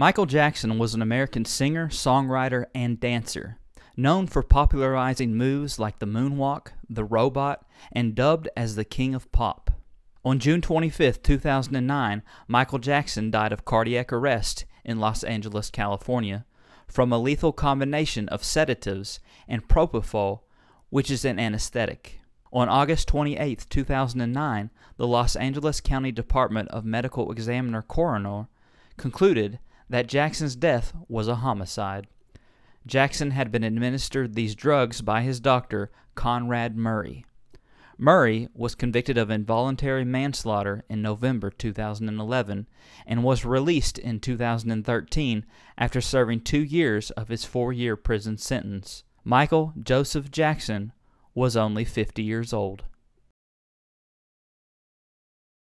Michael Jackson was an American singer, songwriter, and dancer, known for popularizing moves like the moonwalk, the robot, and dubbed as the King of Pop. On June 25, 2009, Michael Jackson died of cardiac arrest in Los Angeles, California, from a lethal combination of sedatives and propofol, which is an anesthetic. On August 28, 2009, the Los Angeles County Department of Medical Examiner coroner concluded that Jackson's death was a homicide. Jackson had been administered these drugs by his doctor, Conrad Murray. Murray was convicted of involuntary manslaughter in November 2011 and was released in 2013 after serving 2 years of his 4-year prison sentence. Michael Joseph Jackson was only 50 years old.